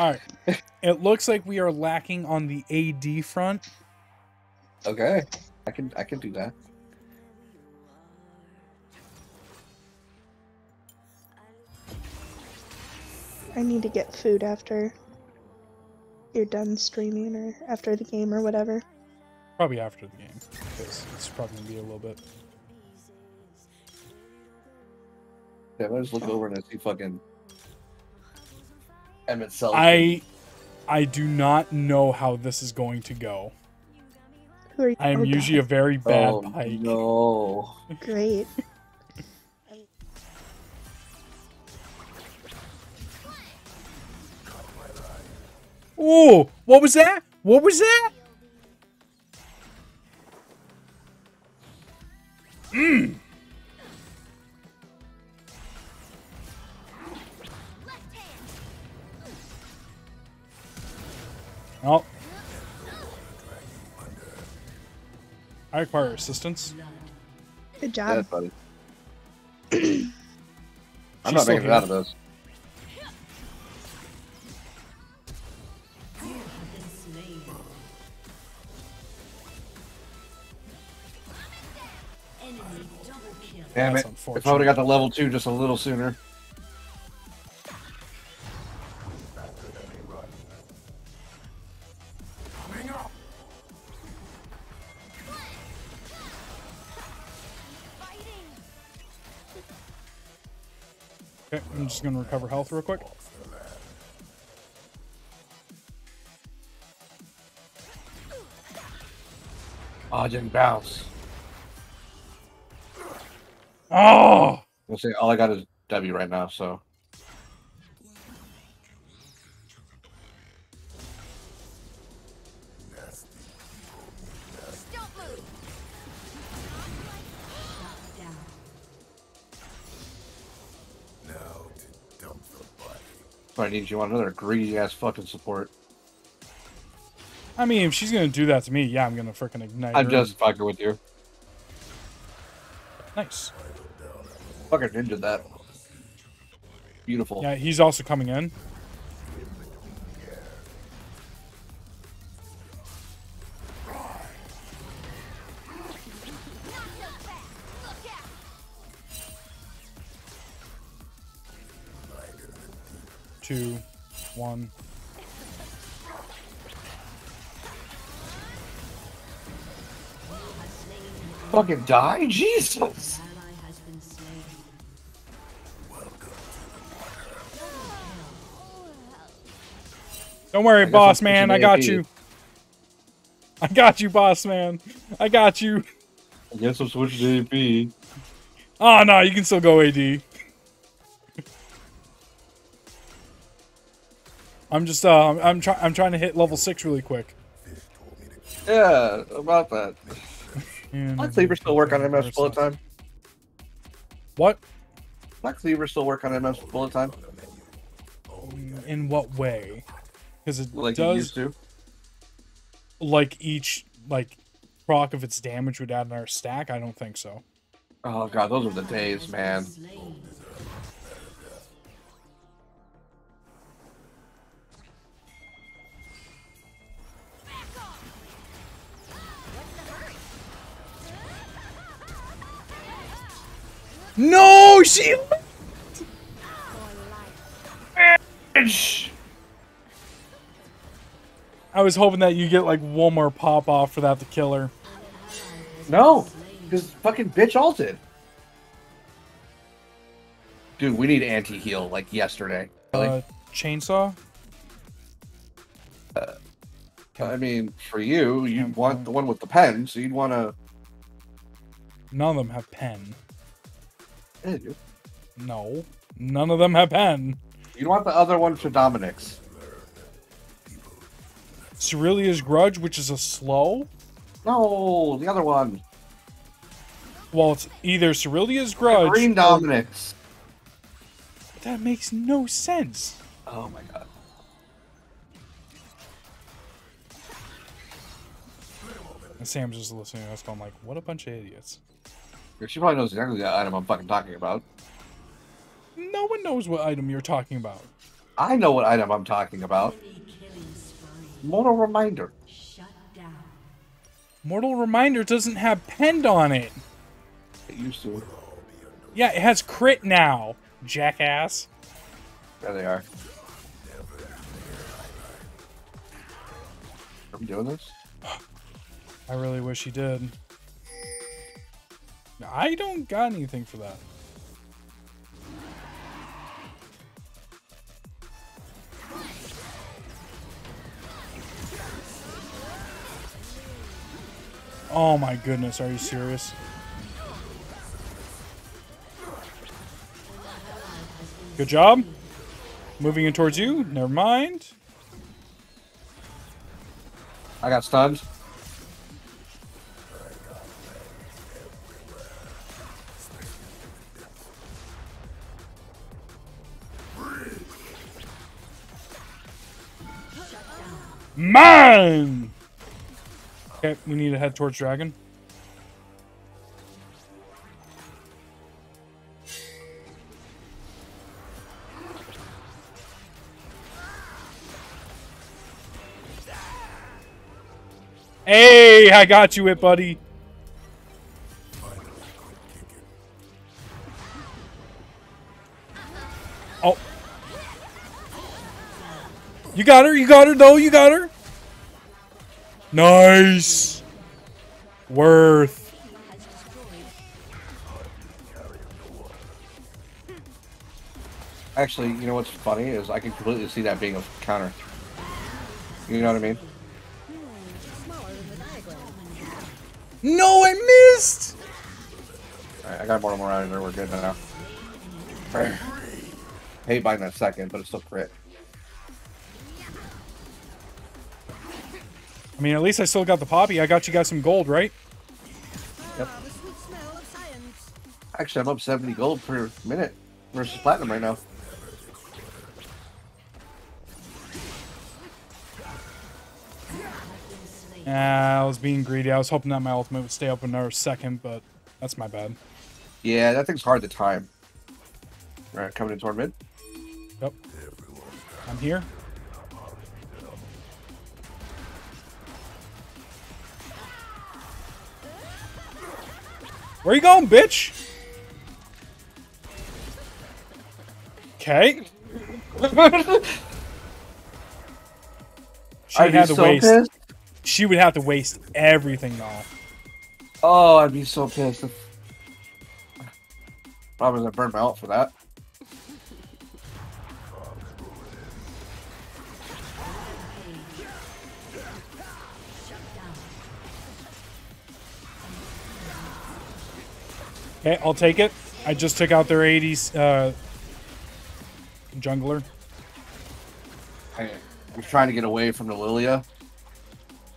All right. It looks like we are lacking on the AD front. Okay, I can do that. I need to get food after you're done streaming, or after the game, or whatever. Probably after the game. It's probably gonna be a little bit. Yeah, I just look over and I see fucking Emmett Selby. I do not know how this is going to go. Who are you? I am usually a very bad Pyke. No. Great. Ooh, what was that? What was that? Mmm. Oh. I require assistance. Good job. Yeah, buddy. I'm not making it out of this. Damn it. If I would have got the level 2 just a little sooner. Okay, I'm just going to recover health real quick. Dodge and bounce. Oh! We'll see. All I got is W right now, so. I need you on another greedy ass fucking support. I mean, if she's gonna do that to me, yeah, I'm gonna freaking ignite. I'm just fucking with you. Nice. Fucking into that. Beautiful. Yeah, he's also coming in. Two, one. Fucking die? Jesus! Don't worry, boss man. I got you. I got you, boss man. I got you. I guess I'm switching to AP. Oh, no, you can still go AD. I'm just I'm trying to hit level 6 really quick. Yeah, about that. Black Cleaver still work on MS bullet time. What? Black Cleaver still work on MS bullet time. In what way? Because it like does. It used to. Like each proc of its damage would add another stack. I don't think so. Oh god, those are the days, man. No, she. I was hoping that you get like one more pop off for that to kill her. No, because fucking bitch ulted. Dude, we need anti-heal like yesterday. Really? Chainsaw. I mean, for you, you'd want the one with the pen, so you'd want to. None of them have pen. Yeah, no, none of them have pen. You want the other one for Dominic's Cerulea's grudge, which is a slow. No, the other one. Well, it's either Cerulea's grudge. Green Dominic's. Or... That makes no sense. Oh my god. And Sam's just listening to us going like, "What a bunch of idiots." She probably knows exactly that item I'm fucking talking about. No one knows what item you're talking about. I know what item I'm talking about. Mortal Reminder. Shut down. Mortal Reminder doesn't have Pend on it. It used to. Yeah, it has crit now, jackass. There they are. Are we doing this? I really wish he did. I don't got anything for that. Oh my goodness, are you serious? Good job. Moving in towards you. Never mind. I got stunned. Man! Okay, we need to head towards Dragon. Hey, I got you, it buddy. Oh, you got her, though, you got her. Nice. Worth. Actually, you know what's funny is I can completely see that being a counter. You know what I mean? No, I missed! Alright, I got Mortal Reminder. We're good now. I hate buying that second, but it's still crit. I mean, at least I still got the Poppy. I got you guys some gold, right? Yep. Actually, I'm up 70 gold per minute versus platinum right now. I was being greedy. I was hoping that my ultimate would stay up another second, but that's my bad. Yeah, that thing's hard to time. All right, coming in toward mid. Yep. I'm here. Where you going, bitch? Okay. She had to waste. Pissed. She would have to waste everything, though. Oh, I'd be so pissed. Probably gonna burn my ult for that. Okay, I'll take it. I just took out their 80s jungler. I was trying to get away from the Lilia.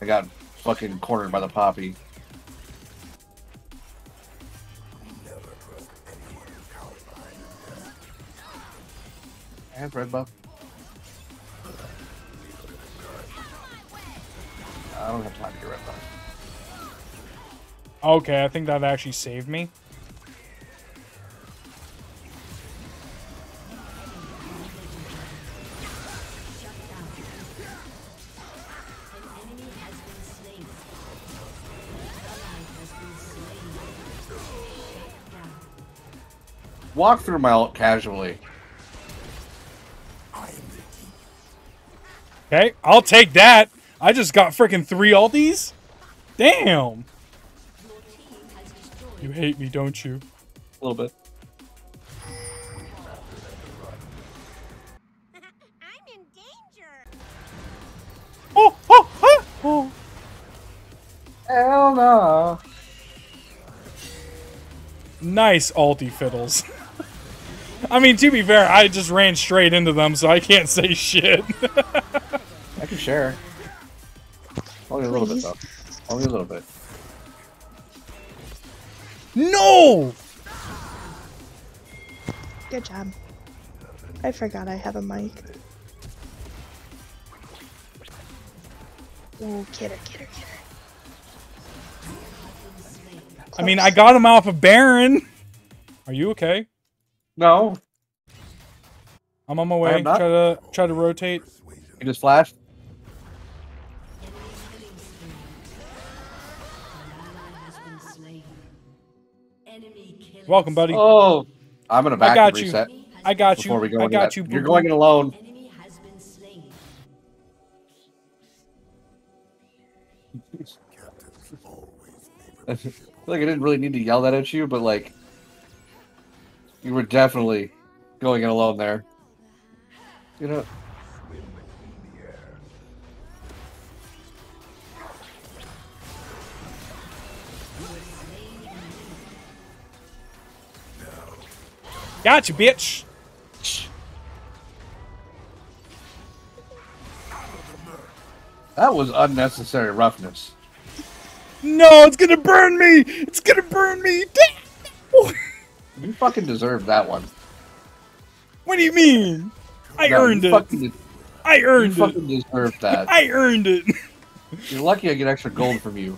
I got fucking cornered by the Poppy. And Red Buff. I don't have time to get Red Buff. Okay, I think that actually saved me. Walk through my ult casually. Okay, I'll take that. I just got freaking 3 ulties. Damn. You hate me, don't you? A little bit. I'm in danger. Oh, oh, oh, oh. Hell no. Nice ulti, Fiddles. I mean, to be fair, I just ran straight into them, so I can't say shit. I can share. Only a little bit, though. Only a little bit. No! Good job. I forgot I have a mic. Oh, kidder, kidder, kidder. Close. I mean, I got him off of Baron. Are you okay? No. I'm on my way. Try to rotate. You just flashed. Welcome, buddy. Oh, I'm gonna back and reset. I got you. I got you. You're going in alone. I feel like I didn't really need to yell that at you, but like, you were definitely going in alone there. You know. Got you, bitch. That was unnecessary roughness. No, it's gonna burn me! It's gonna burn me! You fucking deserve that one. What do you mean? I earned it. You fucking deserve that. I earned it. You're lucky I get extra gold from you.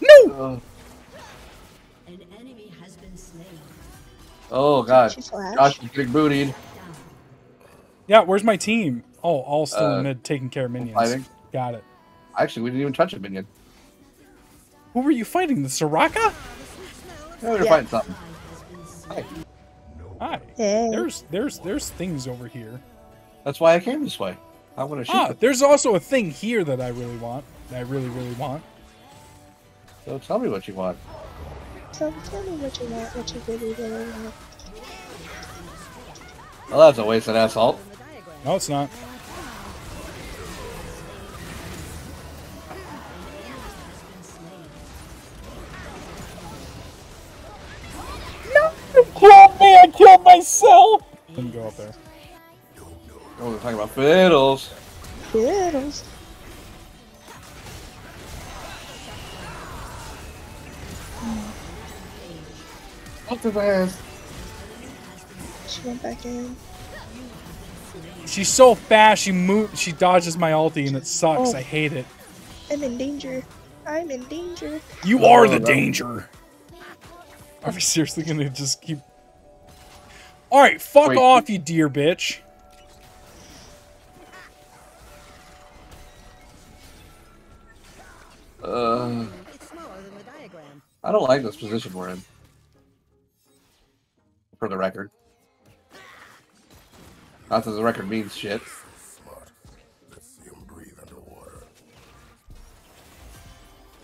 No! An enemy has been slain. Oh god. Gosh, you big bootied. Yeah, where's my team? Oh, all still in mid, taking care of minions. Fighting. Got it. Actually, we didn't even touch a minion. Who were you fighting? The Soraka? Yeah, we were fighting something. Hi. Hi. Hey. There's things over here. That's why I came this way. I want to shoot. Ah, there's also a thing here that I really want. That I really, really want. So tell me what you want. Tell me what you want. What you really, really want. Well, that's a wasted assault. No, it's not. No! Killed me! I killed myself! Didn't go up there. Oh, we're talking about fiddles. Fiddles. Up to the ass. She went back in. She's so fast, she dodges my ulti and it sucks. Oh. I hate it. I'm in danger. I'm in danger. You are the danger. Are we seriously gonna just keep... Alright, fuck off, you dear bitch. I don't like this position we're in. For the record. Not that the record means shit. Let's see him breathe underwater.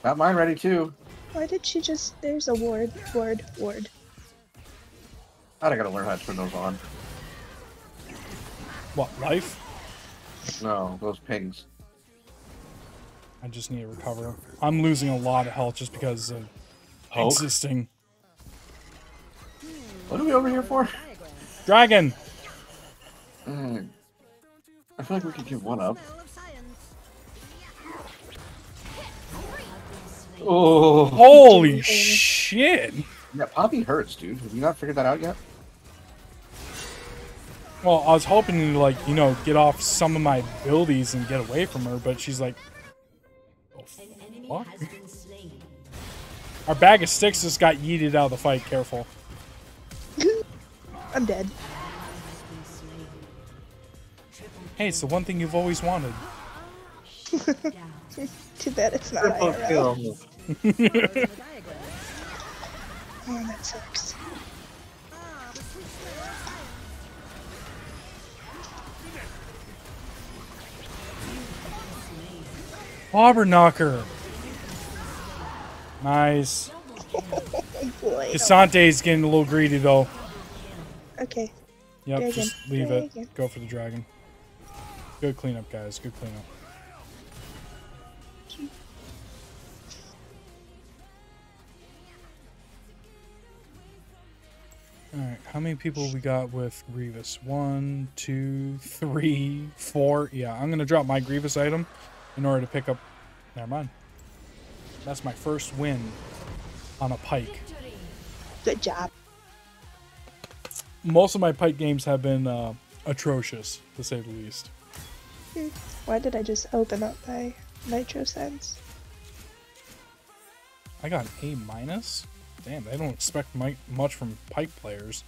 Got mine ready too. Why did she just... There's a ward. God, I gotta learn how to turn those on. What, life? No, those pings. I just need to recover. I'm losing a lot of health just because of existing. What are we over here for? Dragon! I feel like we could give one up. Oh, holy shit! Yeah, Poppy hurts, dude. Have you not figured that out yet? Well, I was hoping to, like, you know, get off some of my abilities and get away from her, but she's like, oh, fuck. Our bag of sticks just got yeeted out of the fight. Careful. I'm dead. Hey, it's the one thing you've always wanted. Too bad it's not IRL. Oh, that sucks. Bobber knocker. Nice. Casante's getting a little greedy though. Okay. Yep, dragon. Just leave dragon. It. Go for the dragon. Good cleanup, guys. Good cleanup. Alright, how many people we got with Grievous? 1, 2, 3, 4. Yeah, I'm going to drop my Grievous item in order to pick up... Never mind. That's my first win on a Pyke. Good job. Most of my Pyke games have been atrocious, to say the least. Why did I just open up my Nitro Sense? I got an A-? Damn, they don't expect much from Pyke players.